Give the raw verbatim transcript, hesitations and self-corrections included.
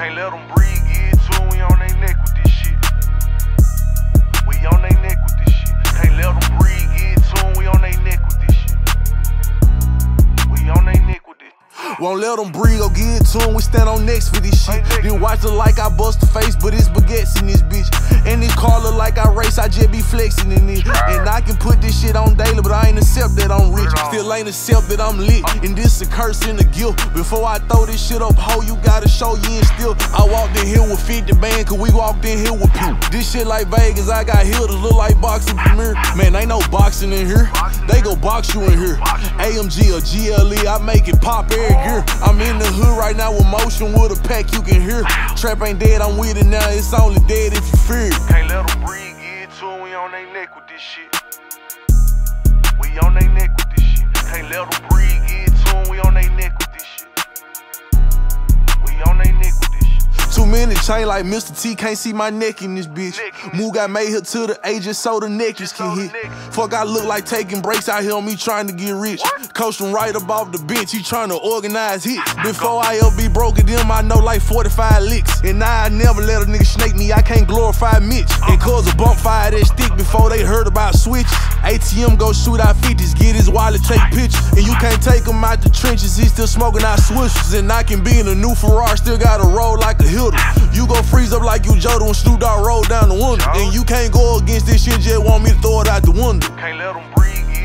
Can't let them breathe, get too, we on they neck with this shit. We on they neck with this shit. Can't let them breathe, get too, we on they neck with this shit. We on they neck with this. Won't let them breathe, go get to them, we stand on necks for this shit. Then watch the like I bust the face, but it's baguettes in this bitch. And this car look like I race, I just be flexing in it. And I can put this shit on daily, but I ain't accept that I'm rich. Still ain't accept that I'm lit, and this a curse and a guilt. Before I throw this shit up, ho, you gotta show you and still. I walked in here with fifty band, cause we walked in here with people. This shit like Vegas, I got healers, look like boxing premier. Man, ain't no boxing in here, they go box you in here. A M G or G L E, I make it pop every year. I'm in the hood right now with motion, with a pack you can hear. Trap ain't dead, I'm with it now, it's only dead if you fear. Can't let them breathe, get to them, we on they neck with this shit. We on they neck with this shit. Can't let them breathe, get to them, we on they neck with this shit. We on they neck with this shit. Too many chain like Mister T, can't see my neck in this bitch. Move got made here to the agent so the necklace can hit. Fuck, I look like taking breaks out here on me trying to get rich. Coach him right up off the bench, he trying to organize hits. Before I ever be broke at them, I know like forty-five licks. And I never let a nigga snake me, I can't glorify Mitch. And cause a bump fire that stick before they heard about switches. A T M go shoot out fifties, get his wallet, take pictures. And you can't take him out the trenches, he still smoking out swishes. And I can be in a new Ferrari, still gotta roll like a Hilda. You gon' freeze up like you Jodel when Snoop Dogg roll down the window. And you can't go against this shit, just want me to throw it out the window. Can't let them breathe.